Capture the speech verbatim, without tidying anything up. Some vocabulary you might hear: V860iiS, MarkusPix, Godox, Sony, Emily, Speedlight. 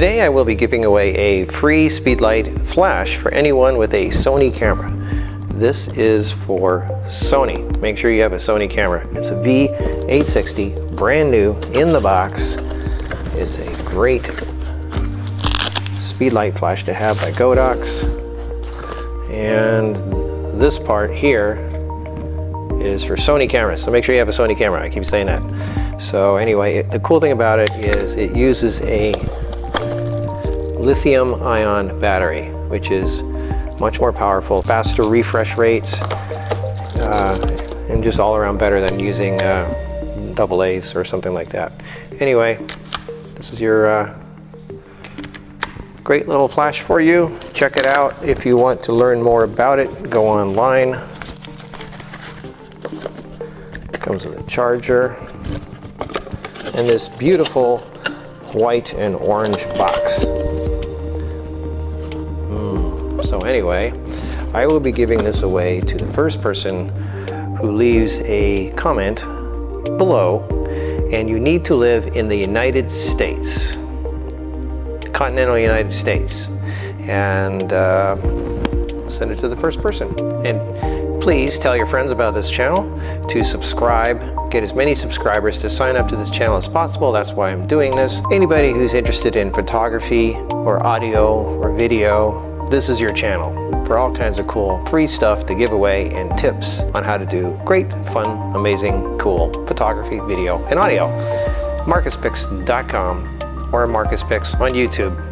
Today I will be giving away a free Speedlight flash for anyone with a Sony camera. This is for Sony. Make sure you have a Sony camera. It's a V eight sixty, brand new, in the box. It's a great Speedlight flash to have by Godox. And this part here is for Sony cameras. So make sure you have a Sony camera. I keep saying that. So anyway, it, the cool thing about it is it uses a lithium ion battery, which is much more powerful, faster refresh rates, uh, and just all around better than using uh, double A's or something like that. Anyway, this is your uh, great little flash for you. Check it out. If you want to learn more about it, go online. It comes with a charger and this beautiful white and orange box. Mm. So anyway, I will be giving this away to the first person who leaves a comment below, and you need to live in the United States. Continental United States, and uh, send it to the first person. And please tell your friends about this channel, to subscribe, get as many subscribers to sign up to this channel as possible. That's why I'm doing this. Anybody who's interested in photography or audio or video, this is your channel for all kinds of cool free stuff to give away and tips on how to do great, fun, amazing, cool photography, video, and audio. Markus Pix dot com or MarkusPix on YouTube.